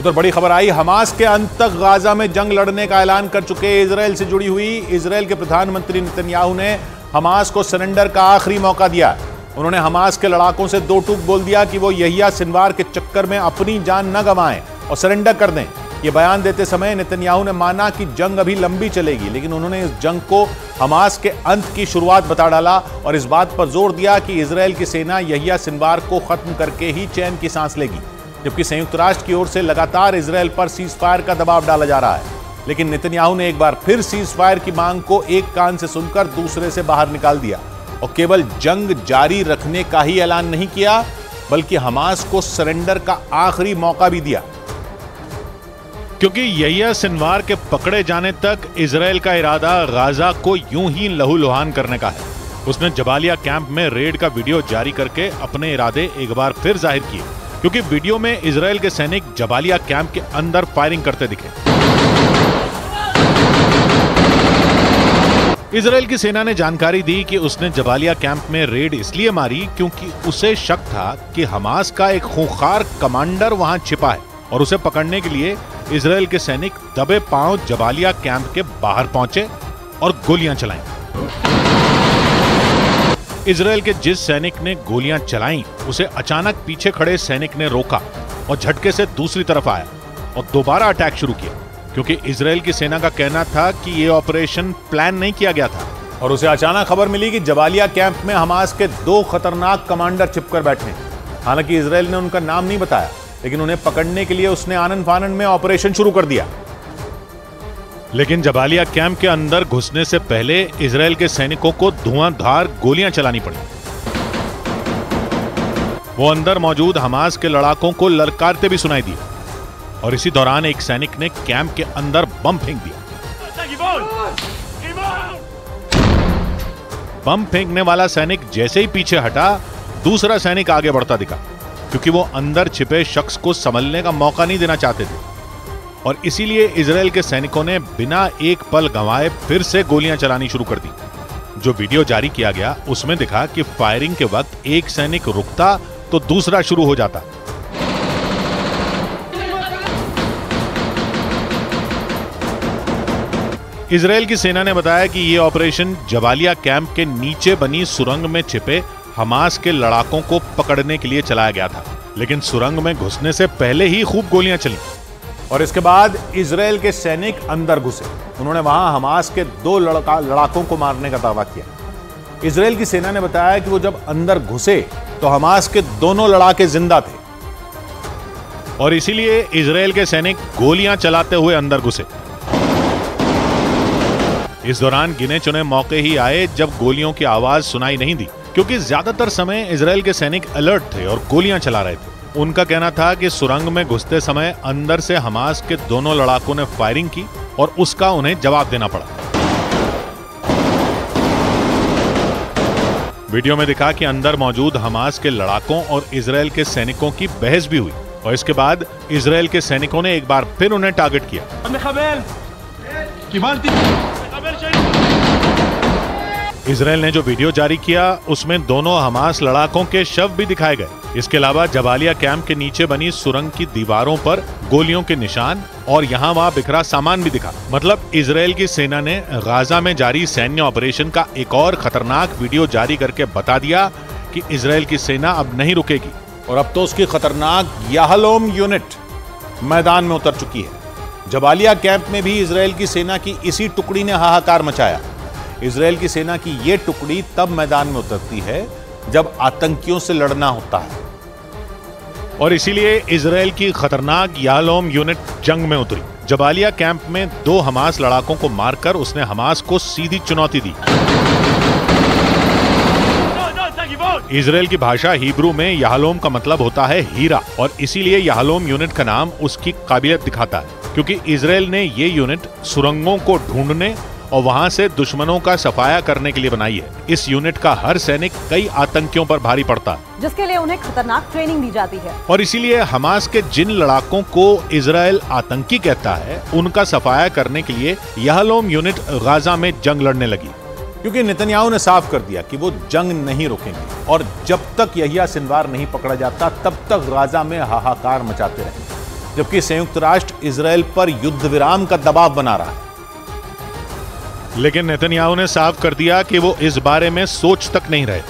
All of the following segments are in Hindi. उधर बड़ी खबर आई, हमास के अंत तक गाजा में जंग लड़ने का ऐलान कर चुके इजराइल से जुड़ी हुई इजराइल के प्रधानमंत्री नेतन्याहू ने हमास को सरेंडर का आखिरी मौका दिया। उन्होंने हमास के लड़ाकों से दो टूक बोल दिया कि वो याह्या सिनवार के चक्कर में अपनी जान न गंवाएं और सरेंडर कर दें। ये बयान देते समय नेतन्याहू ने माना कि जंग अभी लंबी चलेगी, लेकिन उन्होंने इस जंग को हमास के अंत की शुरुआत बता डाला और इस बात पर जोर दिया कि इजराइल की सेना याह्या सिनवार को खत्म करके ही चैन की सांस लेगी। जबकि संयुक्त राष्ट्र की ओर से लगातार इजराइल पर सीज फायर का दबाव डाला जा रहा है, लेकिन नेतन्याहू ने एक बार फिर सीज फायर की मांग को एक कान से सुनकर दूसरे से बाहर निकाल दिया और केवल जंग जारी रखने का ही ऐलान नहीं किया, बल्कि हमास को सरेंडर का आखिरी मौका भी दिया, क्योंकि याह्या सिनवार के पकड़े जाने तक इजराइल का इरादा गाजा को यूं ही लहूलुहान करने का है। उसने जबालिया कैंप में रेड का वीडियो जारी करके अपने इरादे एक बार फिर जाहिर किए, क्योंकि वीडियो में इजराइल के सैनिक जबालिया कैंप के अंदर फायरिंग करते दिखे। इजराइल की सेना ने जानकारी दी कि उसने जबालिया कैंप में रेड इसलिए मारी क्योंकि उसे शक था कि हमास का एक खूंखार कमांडर वहां छिपा है और उसे पकड़ने के लिए इजराइल के सैनिक दबे पांव जबालिया कैंप के बाहर पहुंचे और गोलियां चलाईं। इजराइल के जिस सैनिक ने गोलियां चलाईं, उसे अचानक पीछे खड़े सैनिक ने रोका और झटके से दूसरी तरफ आया और दोबारा अटैक शुरू किया, क्योंकि इजराइल की सेना का कहना था कि यह ऑपरेशन प्लान नहीं किया गया था। और उसे अचानक खबर मिली कि जबालिया कैंप में हमास के दो खतरनाक कमांडर छिपकर बैठे हैं। हालांकि इजराइल ने उनका नाम नहीं बताया, लेकिन उन्हें पकड़ने के लिए उसने आनन फानन में ऑपरेशन शुरू कर दिया। लेकिन जबालिया कैंप के अंदर घुसने से पहले इजराइल के सैनिकों को धुआंधार गोलियां चलानी पड़ी। वो अंदर मौजूद हमास के लड़ाकों को ललकारते भी सुनाई दिए और इसी दौरान एक सैनिक ने कैंप के अंदर बम फेंक दिया। बम फेंकने वाला सैनिक जैसे ही पीछे हटा, दूसरा सैनिक आगे बढ़ता दिखा, क्योंकि वो अंदर छिपे शख्स को संभलने का मौका नहीं देना चाहते थे और इसीलिए इजराइल के सैनिकों ने बिना एक पल गंवाए फिर से गोलियां चलानी शुरू कर दी। जो वीडियो जारी किया गया उसमें दिखा कि फायरिंग के वक्त एक सैनिक रुकता तो दूसरा शुरू हो जाता। इजराइल की सेना ने बताया कि यह ऑपरेशन जबालिया कैंप के नीचे बनी सुरंग में छिपे हमास के लड़ाकों को पकड़ने के लिए चलाया गया था, लेकिन सुरंग में घुसने से पहले ही खूब गोलियां चलीं और इसके बाद इजराइल के सैनिक अंदर घुसे। उन्होंने वहां हमास के दो लड़ाकों को मारने का दावा किया। इजराइल की सेना ने बताया कि वो जब अंदर घुसे तो हमास के दोनों लड़ाके जिंदा थे और इसीलिए इजराइल के सैनिक गोलियां चलाते हुए अंदर घुसे। इस दौरान गिने चुने मौके ही आए जब गोलियों की आवाज सुनाई नहीं दी, क्योंकि ज्यादातर समय इजराइल के सैनिक अलर्ट थे और गोलियां चला रहे थे। उनका कहना था कि सुरंग में घुसते समय अंदर से हमास के दोनों लड़ाकों ने फायरिंग की और उसका उन्हें जवाब देना पड़ा। वीडियो में दिखा कि अंदर मौजूद हमास के लड़ाकों और इजराइल के सैनिकों की बहस भी हुई और इसके बाद इजराइल के सैनिकों ने एक बार फिर उन्हें टारगेट किया। इजराइल ने जो वीडियो जारी किया उसमें दोनों हमास लड़ाकों के शव भी दिखाए गए। इसके अलावा जबालिया कैंप के नीचे बनी सुरंग की दीवारों पर गोलियों के निशान और यहाँ वहाँ बिखरा सामान भी दिखा। मतलब इजराइल की सेना ने गाजा में जारी सैन्य ऑपरेशन का एक और खतरनाक वीडियो जारी करके बता दिया कि इजराइल की सेना अब नहीं रुकेगी और अब तो उसकी खतरनाक याहलोम यूनिट मैदान में उतर चुकी है। जबालिया कैंप में भी इजराइल की सेना की इसी टुकड़ी ने हाहाकार मचाया। इजराइल की सेना की ये टुकड़ी तब मैदान में उतरती है जब आतंकियों से लड़ना होता है और इसीलिए इजराइल की खतरनाक याहलोम यूनिट जंग में उतरी। जबालिया कैंप में दो हमास लड़ाकों को मारकर उसने हमास को सीधी चुनौती दी। इजराइल की भाषा हिब्रू में याहलोम का मतलब होता है हीरा और इसीलिए याहलोम यूनिट का नाम उसकी काबिलियत दिखाता है, क्योंकि इजराइल ने ये यूनिट सुरंगों को ढूंढने और वहां से दुश्मनों का सफाया करने के लिए बनाई है। इस यूनिट का हर सैनिक कई आतंकियों पर भारी पड़ता है, जिसके लिए उन्हें खतरनाक ट्रेनिंग दी जाती है और इसीलिए हमास के जिन लड़ाकों को इजराइल आतंकी कहता है, उनका सफाया करने के लिए याहलोम यूनिट गाजा में जंग लड़ने लगी, क्योंकि नेतन्याहू ने साफ कर दिया कि वो जंग नहीं रुकेंगे और जब तक याह्या सिनवार नहीं पकड़ा जाता तब तक गाजा में हाहाकार मचाते रहेंगे। जबकि संयुक्त राष्ट्र इजराइल पर युद्ध विराम का दबाव बना रहा है। लेकिन नेतन्याहू ने साफ कर दिया कि वो इस बारे में सोच तक नहीं रहे,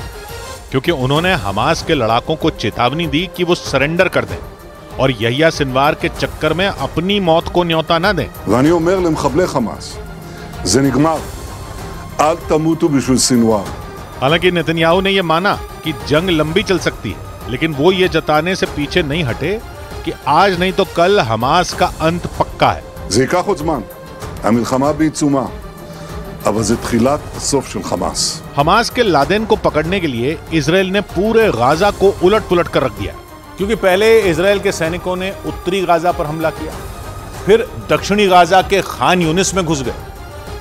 क्योंकि उन्होंने हमास के लड़ाकों को चेतावनी दी कि वो सरेंडर कर दें और याह्या सिनवार के चक्कर में अपनी मौत को न्योता ना दें। वानी उमर लम्खबले हमास ज़े निगमर अल तमूतु बिशुल सिनवार। हालांकि नेतन्याहू ने यह माना कि जंग लंबी चल सकती है, लेकिन वो ये जताने से पीछे नहीं हटे कि आज नहीं तो कल हमास का अंत पक्का है। ज़ेका खुजमान अमिल खमा बीचुमा हमास के लादेन को पकड़ने के लिए इजराइल ने पूरे गाजा को उलट पुलट कर रख दिया, क्योंकि पहले इजराइल के सैनिकों ने उत्तरी गाजा पर हमला किया, फिर दक्षिणी गाजा के खान यूनिस में घुस गए,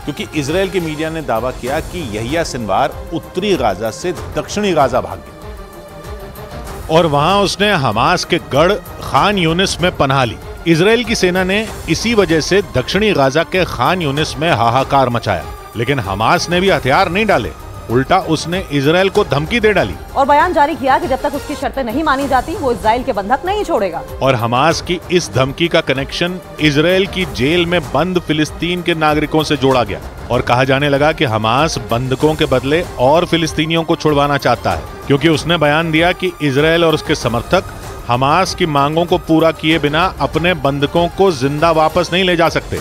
क्योंकि इजराइल के मीडिया ने दावा किया कि याह्या सिनवार उत्तरी गाजा से दक्षिणी गाजा भाग गया और वहां उसने हमास के गढ़ खान यूनिस में पनाह ली। इजराइल की सेना ने इसी वजह से दक्षिणी गाजा के खान यूनिस में हाहाकार मचाया, लेकिन हमास ने भी हथियार नहीं डाले, उल्टा उसने इजराइल को धमकी दे डाली और बयान जारी किया कि जब तक उसकी शर्तें नहीं मानी जाती वो इजराइल के बंधक नहीं छोड़ेगा। और हमास की इस धमकी का कनेक्शन इजराइल की जेल में बंद फिलिस्तीन के नागरिकों से जोड़ा गया और कहा जाने लगा कि हमास बंधकों के बदले और फिलिस्तीनियों को छुड़वाना चाहता है, क्योंकि उसने बयान दिया कि इजराइल और उसके समर्थक हमास की मांगों को पूरा किए बिना अपने बंधकों को जिंदा वापस नहीं ले जा सकते।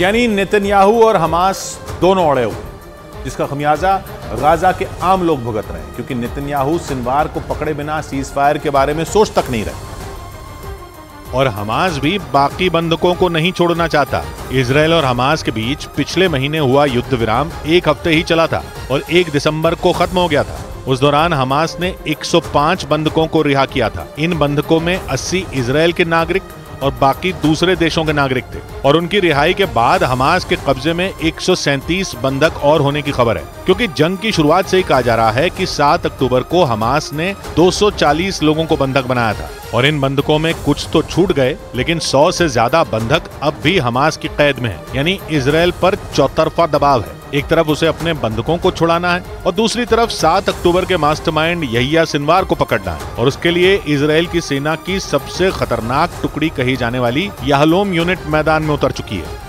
यानी नेतन्याहू और हमास दोनों अड़े हुए, जिसका खमियाजा गाजा के आम लोग भुगत रहे हैं, क्योंकि नेतन्याहू सिनवार को पकड़े बिना सीज फायर के बारे में सोच तक नहीं रहे और हमास भी बाकी बंधकों को नहीं छोड़ना चाहता। इजराइल और हमास के बीच पिछले महीने हुआ युद्ध विराम एक हफ्ते ही चला था और 1 दिसंबर को खत्म हो गया था। उस दौरान हमास ने 105 बंधकों को रिहा किया था। इन बंधकों में 80 इजराइल के नागरिक और बाकी दूसरे देशों के नागरिक थे और उनकी रिहाई के बाद हमास के कब्जे में 137 बंधक और होने की खबर है, क्योंकि जंग की शुरुआत से ही कहा जा रहा है कि 7 अक्टूबर को हमास ने 240 लोगों को बंधक बनाया था और इन बंधकों में कुछ तो छूट गए, लेकिन 100 से ज्यादा बंधक अब भी हमास की कैद में है। यानी इसराइल पर चौतरफा दबाव है, एक तरफ उसे अपने बंधकों को छुड़ाना है और दूसरी तरफ 7 अक्टूबर के मास्टरमाइंड याह्या सिनवार को पकड़ना है और उसके लिए इजराइल की सेना की सबसे खतरनाक टुकड़ी कही जाने वाली याहलोम यूनिट मैदान में उतर चुकी है।